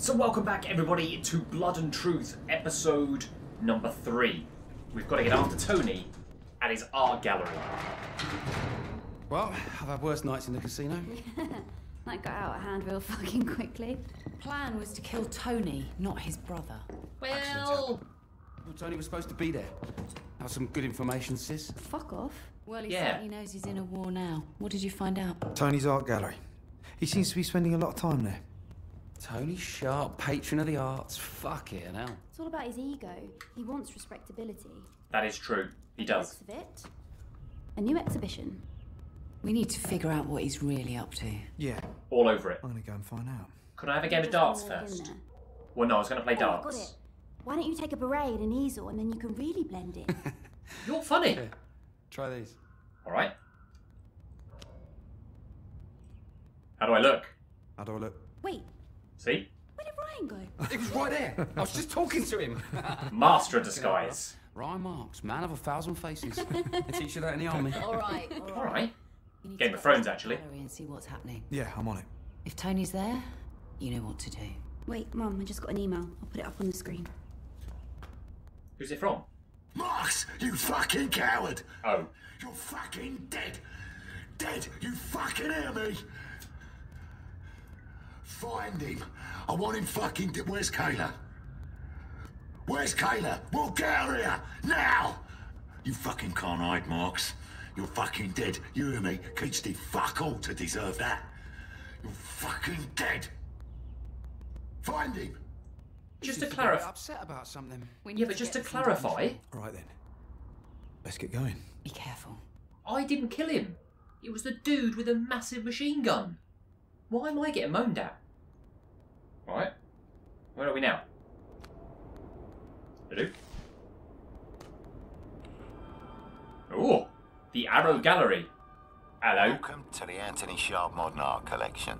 So welcome back everybody to Blood and Truth, episode number 3. We've got to get after Tony at his art gallery. Well, I've had worse nights in the casino. That got out of hand real fucking quickly. Plan was to kill Tony, not his brother. Well, Tony was supposed to be there. Have some good information, sis. Fuck off. Well, he certainly knows he's in a war now. What did you find out? Tony's art gallery. He seems to be spending a lot of time there. Tony Sharp, patron of the arts. Fuck it, hell. It's all about his ego. He wants respectability. That is true. He does. A new exhibition. We need to figure out what he's really up to. Yeah. All over it. I'm gonna go and find out. Could I have a game of darts first? Well, no, I was gonna play darts. Got it. Why don't you take a beret and an easel, and then you can really blend in. You're funny. Okay. Try these. All right. How do I look? How do I look? Wait. See? Where did Ryan go? It was right there. I was just talking to him. Master of disguise. Ryan Marks, man of a thousand faces. I teach you that in the army. All right. All right. Game of Thrones, actually. And see what's happening. Yeah, I'm on it. If Tony's there, you know what to do. Wait, Mum, I just got an email. I'll put it up on the screen. Who's it from? Marks, you fucking coward! Oh. You're fucking dead! Dead! You fucking hear me! Find him! I want him fucking dead. Where's Kayla? Where's Kayla? We'll get her here! Now! You fucking can't hide, Marks. You're fucking dead. You hear me? Keats did fuck all to deserve that. You're fucking dead! Find him! Just to clarify, upset about something. Yeah, but just to clarify. Right then, let's get going. Be careful. I didn't kill him. It was the dude with a massive machine gun. Why am I getting moaned at? All right. Where are we now? Hello. Oh, the Arrow Gallery. Hello. Welcome to the Anthony Sharp Modern Art Collection.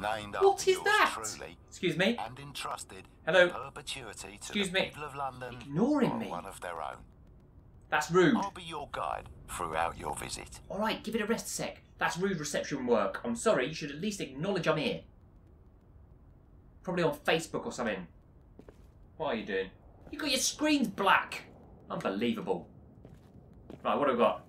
Named what is that? Truly, excuse me. And entrusted hello. Perpetuity to excuse me. People of London ignoring me. One of their own. That's rude. I'll be your guide throughout your visit. All right, give it a rest a sec. That's rude reception work. I'm sorry. You should at least acknowledge I'm here. Probably on Facebook or something. What are you doing? You got your screens black. Unbelievable. Right, what have we got?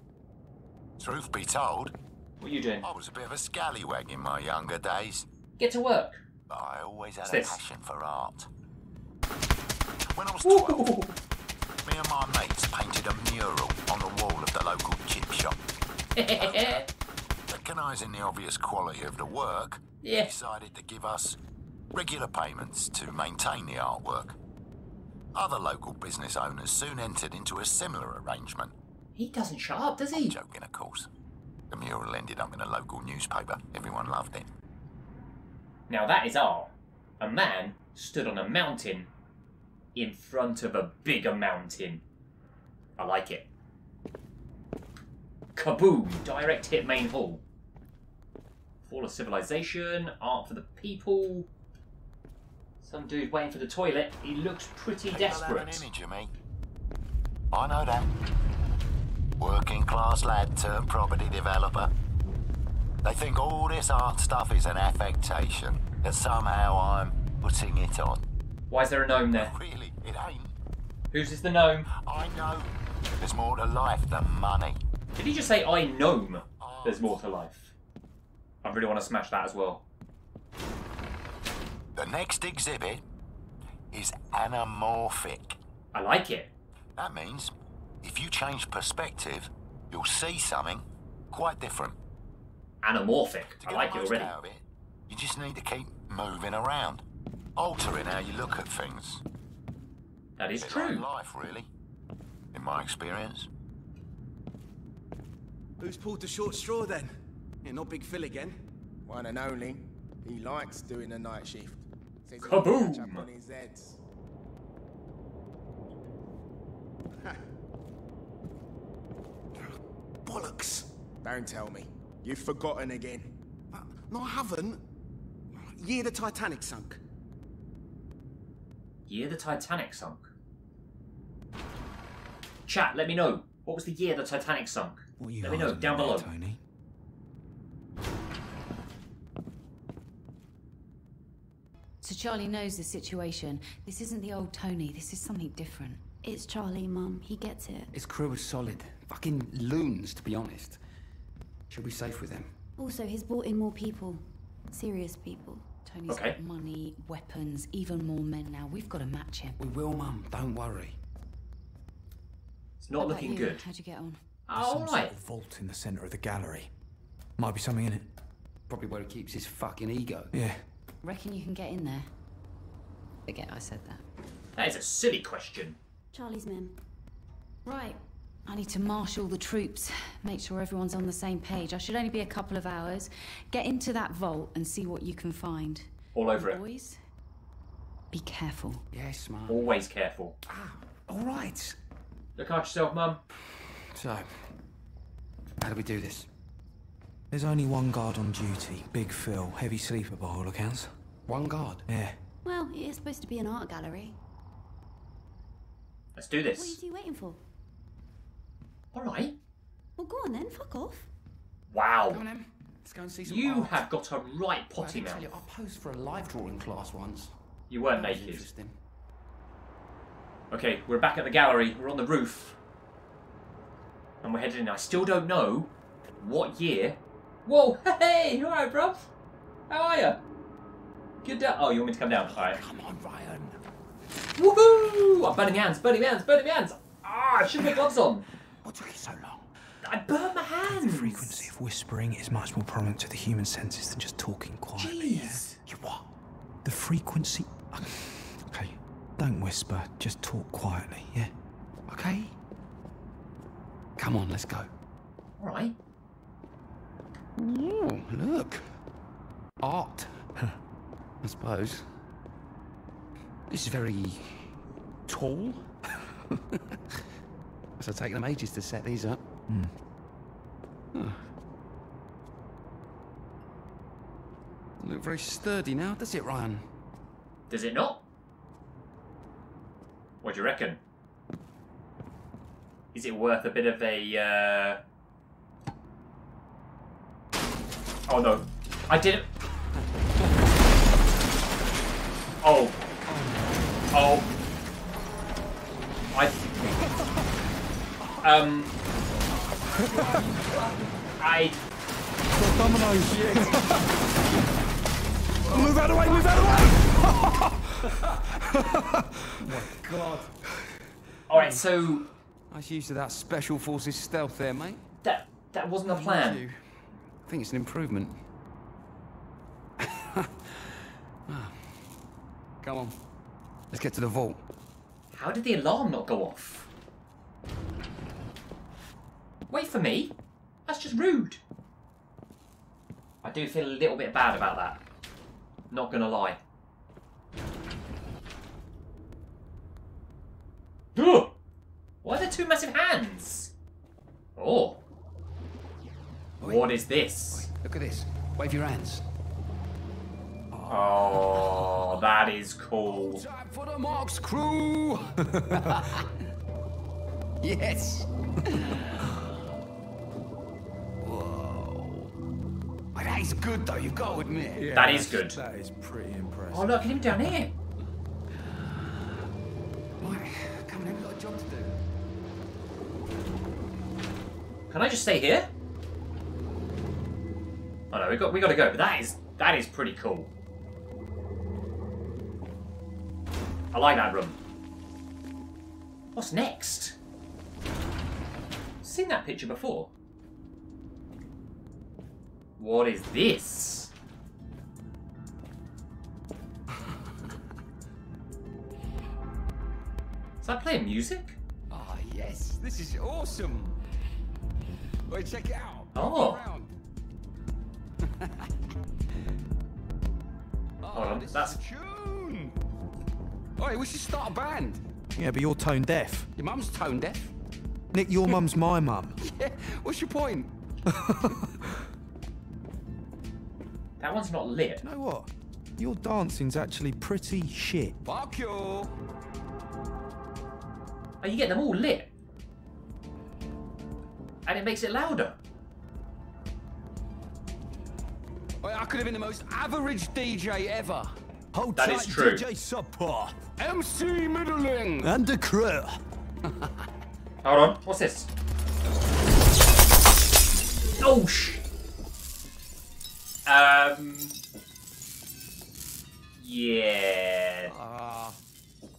Truth be told, what are you doing? I was a bit of a scallywag in my younger days. Get to work. I always had a passion for art. When I was 12, me and my mates painted a mural on the wall of the local chip shop. Recognising the obvious quality of the work, they decided to give us regular payments to maintain the artwork. Other local business owners soon entered into a similar arrangement. He doesn't shut up, does he? I'm joking, of course. The mural ended up in a local newspaper. Everyone loved it. Now that is art. A man stood on a mountain in front of a bigger mountain. I like it. Kaboom! Direct hit main hall. Fall of civilization, art for the people. Some dude waiting for the toilet. He looks pretty desperate. An image of me. I know that. Working class lad turned property developer. They think all this art stuff is an affectation, that somehow I'm putting it on. Why is there a gnome there? Really, it ain't. Who's is the gnome? I know. There's more to life than money. Did he just say, I gnome? There's more to life. I really want to smash that as well. The next exhibit is anamorphic. I like it. That means if you change perspective, you'll see something quite different. Anamorphic. I like it already. Out of it, you just need to keep moving around, altering how you look at things. That is true. Life, really, in my experience. Who's pulled the short straw then? Yeah, not Big Phil again. One and only. He likes doing the night shift. Says kaboom! Catch up on his heads. Bollocks! Don't tell me. You've forgotten again. No, I haven't. Year the Titanic sunk. Year the Titanic sunk? Chat, let me know. What was the year the Titanic sunk? Let me know down below. Tony? So Charlie knows the situation. This isn't the old Tony, this is something different. It's Charlie, Mum. He gets it. His crew is solid. Fucking loons, to be honest. She'll be safe with them. Also, he's brought in more people. Serious people. Tony's got money, weapons, even more men now. We've got to match him. We will, Mum. Don't worry. It's not looking good. How'd you get on? All right. Vault in the centre of the gallery. Might be something in it. Probably where he keeps his fucking ego. Yeah. Reckon you can get in there? Forget I said that. That is a silly question. Charlie's men. Right. I need to marshal the troops. Make sure everyone's on the same page. I should only be a couple of hours. Get into that vault and see what you can find. All over it. Boys, be careful. Yes, Mum. Always careful. Ah, all right. Look after yourself, Mum. So, how do we do this? There's only one guard on duty. Big Phil. Heavy sleeper by all accounts. One guard? Yeah. Well, it's supposed to be an art gallery. Let's do this. What are you waiting for? All right. Well, go on then. Fuck off. Wow. Come on, Em. Let's go and see some art. Have got a right potty mouth. I posed for a live drawing class once. You weren't naked. Interesting. Okay, we're back at the gallery. We're on the roof. And we're headed in. I still don't know what year. Whoa. Hey. All right, bruv. How are you? Get down. Oh, you want me to come down? All right. Come on, Ryan. Woohoo! I'm burning hands. Burning hands. Burning hands. Ah, I should put gloves on. What took you so long? I burnt my hands! The frequency of whispering is much more prominent to the human senses than just talking quietly. Jeez! You what? The frequency... Okay, don't whisper, just talk quietly, yeah? Okay? Come on, let's go. Alright. Ooh, look! Art. I suppose. This is very... tall. So take them ages to set these up. Mm. Oh. Doesn't look very sturdy now, does it, Ryan? Does it not? What do you reckon? Is it worth a bit of a? Oh no, I didn't. Oh, oh, I... The dominoes. Move out of the way, move out of the way! Oh my God. Alright, so... I was used to that Special Forces stealth there, mate. That wasn't the plan. I think it's an improvement. Come on. Let's get to the vault. How did the alarm not go off? Wait for me. That's just rude. I do feel a little bit bad about that. Not gonna lie. Ugh! Why are there two massive hands? Oh. Wait. What is this? Wait, look at this. Wave your hands. Oh, that is cool. Time for the Marks crew. Yes. That is good though, you've got to admit. Yeah, that is good. That is pretty impressive. Oh, look at him down here. Right, come on, we've got a job to do. Can I just stay here? Oh no, we got to go. But that is pretty cool. I like that room. What's next? I've seen that picture before. What is this? Is that playing music? Ah, oh, yes, this is awesome. Wait, check it out. Oh. Hold on, that's a tune. Oi, we should start a band. Yeah, but you're tone deaf. Your mum's tone deaf. Nick, your mum's my mum. Yeah, what's your point? That one's not lit. You know what? Your dancing's actually pretty shit. Fuck you! Oh, you get them all lit. And it makes it louder. I could have been the most average DJ ever. That is true. DJ Subpar, MC Middling, and the crew. Hold on, what's this? Oh sh. Yeah.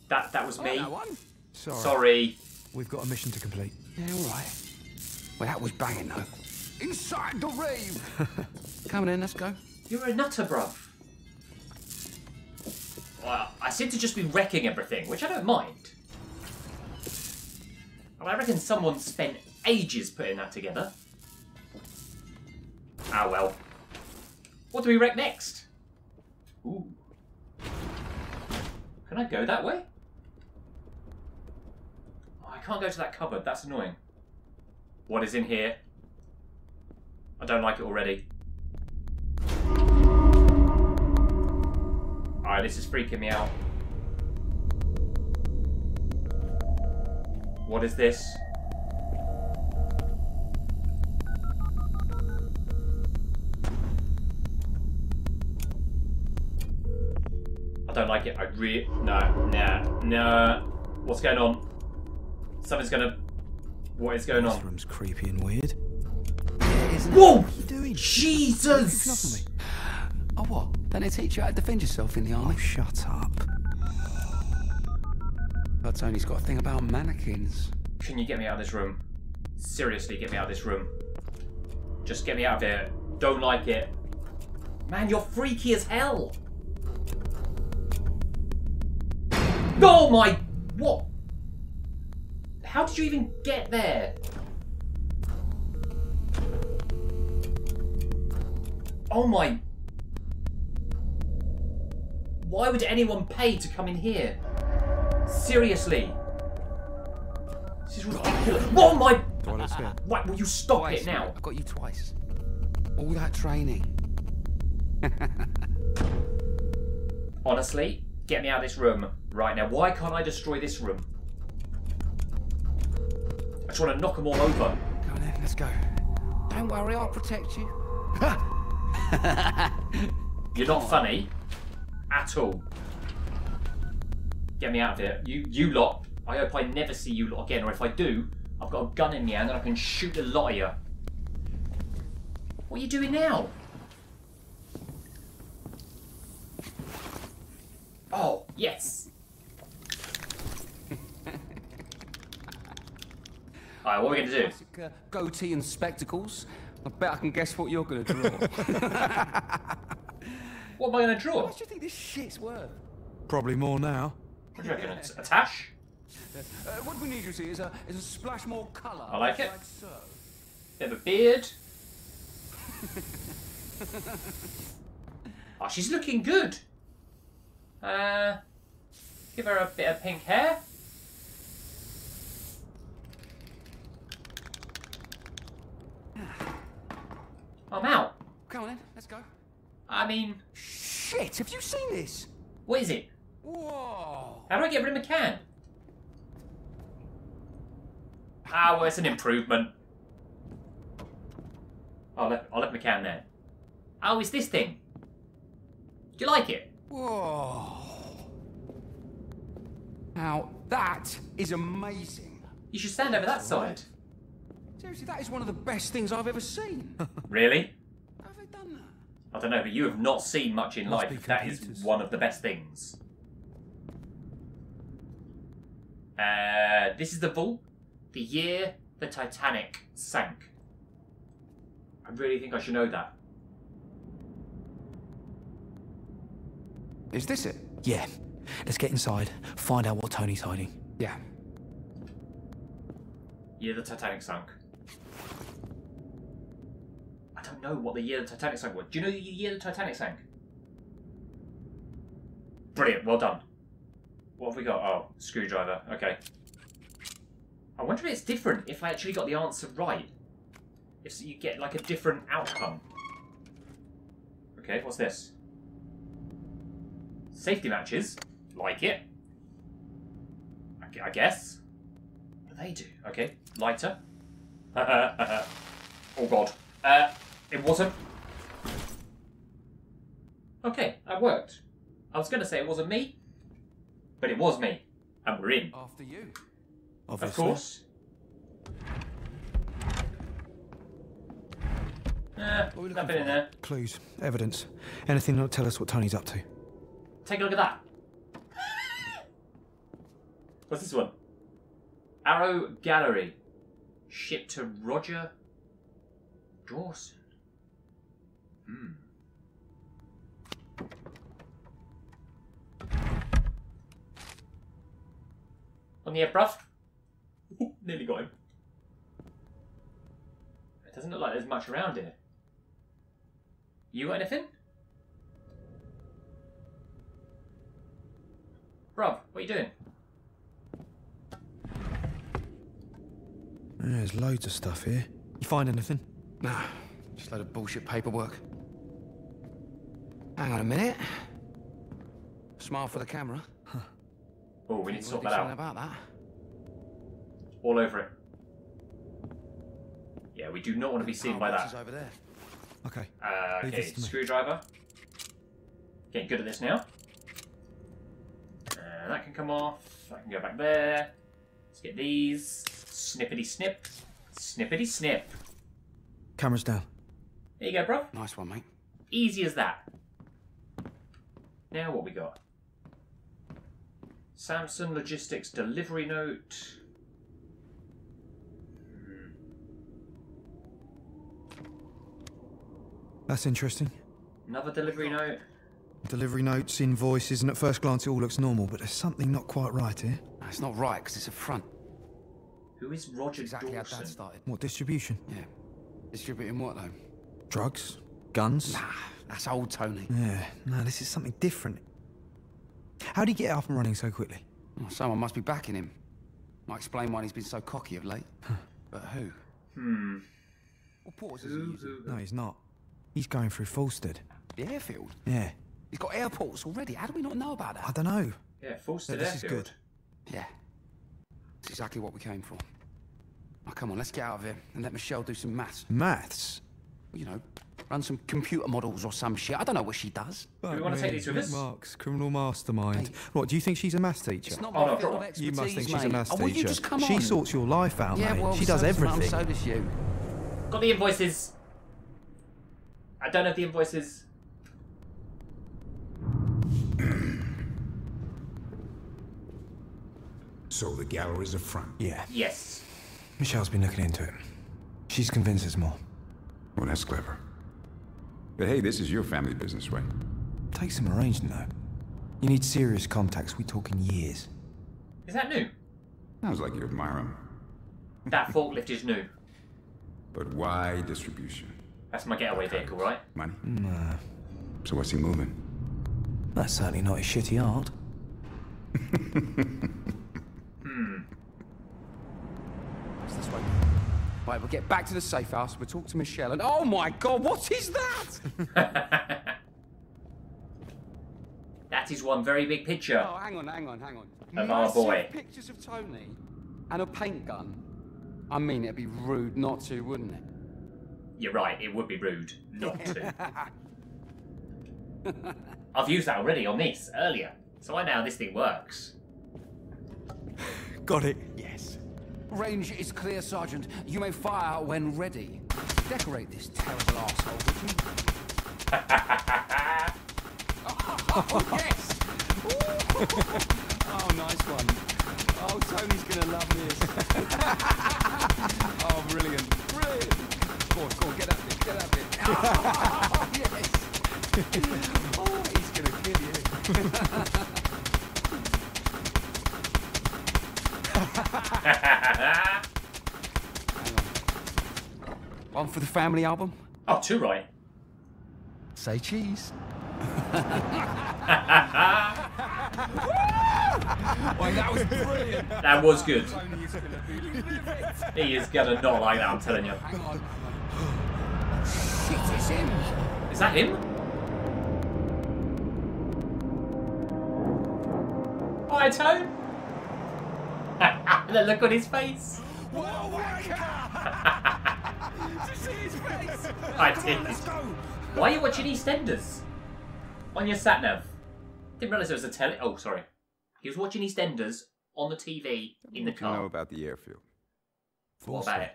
That was me. Sorry. We've got a mission to complete. Yeah, all right. Well, that was banging though. Inside the rave. Come on in, let's go. You're a nutter, bruv. I seem to just be wrecking everything, which I don't mind. And I reckon someone spent ages putting that together. Ah, well. What do we wreck next? Ooh. Can I go that way? Oh, I can't go to that cupboard. That's annoying. What is in here? I don't like it already. Alright, this is freaking me out. What is this? I don't like it. No. What's going on? Something's gonna... What is going on? This room's creepy and weird. Whoa! Jesus! Oh, what? Don't they teach you how to defend yourself in the army? Oh, shut up. But Tony's got a thing about mannequins. Can you get me out of this room? Seriously, get me out of this room. Just get me out of here. Don't like it. Man, you're freaky as hell. Oh my... What? How did you even get there? Oh my... Why would anyone pay to come in here? Seriously. This is ridiculous. Oh my... Right, will you stop it now? I got you twice. All that training. Honestly, get me out of this room right now. Why can't I destroy this room? I just want to knock them all over. Come on then, let's go. Don't worry, I'll protect you. You're not funny. At all. Get me out of here. You lot. I hope I never see you lot again, or if I do, I've got a gun in my hand and I can shoot a lot of you. What are you doing now? Oh, yes. Alright, what are we going to do? Classic, goatee and spectacles. I bet I can guess what you're going to draw. What am I going to draw? How much do you think this shit's worth? Probably more now. What do you reckon? A tash? What we need you to see is a splash more colour. I like it. Like so. Bit of a beard. Oh, she's looking good. Give her a bit of pink hair. I'm out. Come on then, let's go. I mean... Shit, have you seen this? What is it? Whoa. How do I get rid of my can? Ah, well, it's an improvement. I'll let my can there. Oh, it's this thing. Do you like it? Whoa. Now, that is amazing. You should stand over that side. Seriously, that is one of the best things I've ever seen. Really? How have I done that? I don't know, but you have not seen much in life. That is one of the best things. This is the vault. The year the Titanic sank. I really think I should know that. Is this it? Yeah. Let's get inside, find out what Tony's hiding. Yeah. Year the Titanic sank. I don't know what the year the Titanic sank was. Do you know the year the Titanic sank? Brilliant, well done. What have we got? Oh, screwdriver, okay. I wonder if it's different if I actually got the answer right. If you get like a different outcome. Okay, what's this? Safety matches, like it. I guess. What do they do? Okay, lighter. Oh God. It wasn't. Okay, that worked. I was going to say it wasn't me, but it was me, and we're in. After you. Obviously. Of course. Nothing in there. Clues, evidence, anything that'll tell us what Tony's up to. Take a look at that. What's this one? Arrow Gallery. Shipped to Roger Dawson. On the air, bruv. Nearly got him. It doesn't look like there's much around here. You got anything? Bruv, what are you doing? There's loads of stuff here. You find anything? Nah, just a load of bullshit paperwork. Hang on a minute. Smile for the camera. Huh. Oh, we need to sort that out. About that. All over it. Yeah, we do not want to be seen by that. Over there. Okay. Okay, screwdriver. Getting good at this now. That can come off. I can go back there. Let's get these. Snippity snip. Snippity snip. Camera's down. There you go, bro. Nice one, mate. Easy as that. Now what we got? Samson Logistics delivery note. That's interesting. Another delivery note. Delivery notes, invoices, and at first glance it all looks normal, but there's something not quite right here. It's not right, because it's a front. Who is Roger Dawson? How that started. What, distribution? Yeah. Distributing what, though? Drugs? Guns? Nah, that's old Tony. Yeah, no, this is something different. How did he get up and running so quickly? Oh, someone must be backing him. Might explain why he's been so cocky of late. But who? Well, Porter's isn't using. No, he's not. He's going through Fulstead. The airfield? Yeah. He's got airports already. How do we not know about that? I don't know. Yeah, Fulstead airfield. This is good. Yeah. That's exactly what we came for. Oh, come on, let's get out of here and let Michelle do some maths. Maths? You know, run some computer models or some shit. I don't know what she does. But do we want to take these with us? Marks, criminal mastermind. Hey. What, do you think she's a maths teacher? It's not my field of expertise, you must think she's a maths teacher. Will you just come on? She sorts your life out, mate. Well, she does everything. So does you. Got the invoices. I don't have the invoices. So the gallery's a front? Yeah. Yes. Michelle's been looking into it. She's convinced us more. Well, that's clever. But hey, this is your family business, right? Takes some arranging, though. You need serious contacts. We're talking years. Is that new? Sounds like you admire him. That forklift is new. But why distribution? That's my getaway vehicle, right? Money? Nah. So what's he moving? That's certainly not his shitty art. This way. Right, we'll get back to the safe house, we'll talk to Michelle, and oh my god, what is that? That is one very big picture. Oh, hang on. Of our boy. Pictures of Tony and a paint gun. I mean, it'd be rude not to, wouldn't it? You're right, it would be rude not to. I've used that already on this earlier, so I know how this thing works. Got it. Yes. Range is clear, Sergeant. You may fire when ready. Decorate this terrible asshole with me. Oh, yes! Oh, nice one. Oh, Tony's gonna love this. Oh, brilliant. Brilliant. Go on, get that bit. Oh, yes. Oh, he's gonna kill you. One for the family album. Oh, two, right. Say cheese. Well, that was brilliant. That was good. He is gonna not like that, I'm telling you. Hang on. Shit, it's him. Is that him? Hi, Tone. The look on his face. Whoa, to see his face. I did. Why are you watching EastEnders? On your sat nav. Didn't realise there was a telly. Oh, sorry. He was watching EastEnders on the TV in the car. What do you know about the airfield? What about it?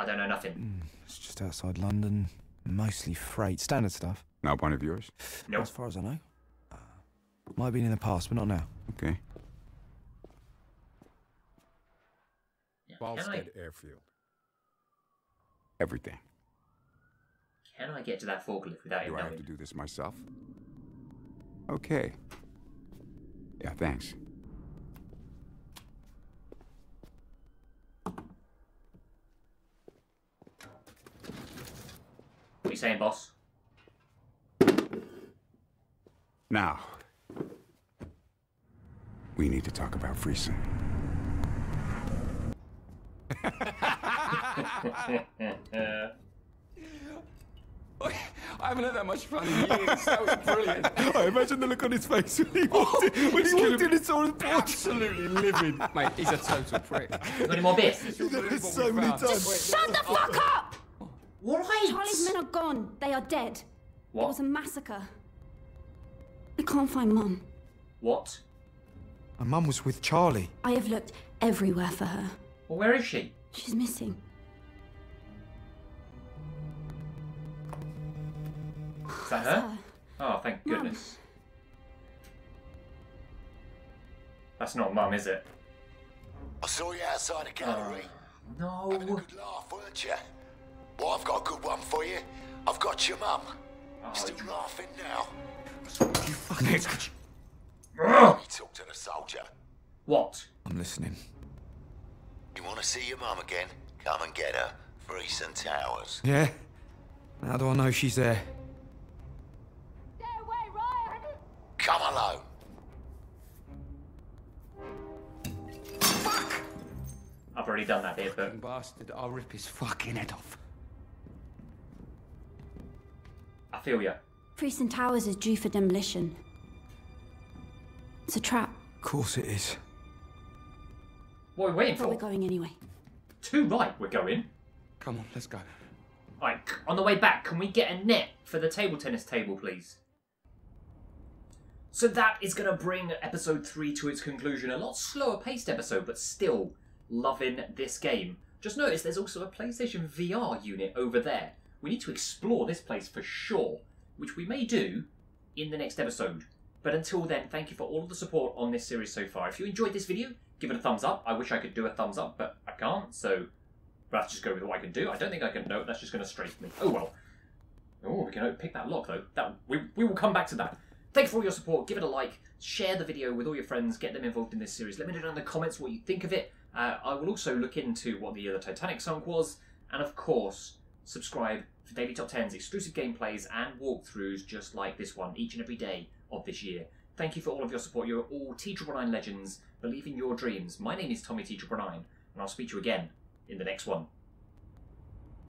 I don't know nothing. It's just outside London. Mostly freight. Standard stuff. Not one of yours? No. As far as I know. Might have been in the past, but not now. Okay. Allstead airfield. Everything. Can I get to that forklift without you knowing? Do I have to do this myself? Okay. Yeah, thanks. What are you saying, boss? Now, we need to talk about Friesen. I haven't had that much fun in years. That was brilliant. I imagine the look on his face when he walked in. When he walked in, it's all absolutely livid. Mate, he's a total prick. Got any more bits? So many times. Just shut the fuck up! All right. Charlie's men are gone. They are dead. What? It was a massacre. I can't find Mum. What? My Mum was with Charlie. I have looked everywhere for her. Well, where is she? She's missing. Is that her? Oh, thank goodness. That's not Mum, is it? I saw you outside the gallery. No. Having a good laugh, weren't you? Well, I've got a good one for you. I've got your Mum. Still laughing now. You fucking touch. You talk to the soldier. What? I'm listening. You want to see your Mum again? Come and get her. Friesen Towers. Yeah? How do I know she's there? Stay away, Ryan! Come alone! Fuck! I've already done that bit, but... bastard, I'll rip his fucking head off. I feel ya. Friesen Towers is due for demolition. It's a trap. Of course it is. What are we waiting for? We're going anyway. Too right, we're going. Come on, let's go. Alright, on the way back, can we get a net for the table tennis table, please? So that is going to bring episode 3 to its conclusion. A lot slower paced episode, but still loving this game. Just notice there's also a PlayStation VR unit over there. We need to explore this place for sure, which we may do in the next episode. But until then, thank you for all of the support on this series so far. If you enjoyed this video, give it a thumbs up. I wish I could do a thumbs up, but I can't, so let's just go with what I can do. I don't think I can. No, that's just going to straighten me. Oh, well. Oh, we can pick that lock, though. We will come back to that. Thanks for all your support. Give it a like. Share the video with all your friends. Get them involved in this series. Let me know down in the comments what you think of it. I will also look into what the year the Titanic sunk was. And, of course, subscribe for Daily Top 10's exclusive gameplays and walkthroughs just like this one each and every day of this year. Thank you for all of your support. You're all T999 legends. Believe in your dreams. My name is Tommy T999, and I'll speak to you again in the next one.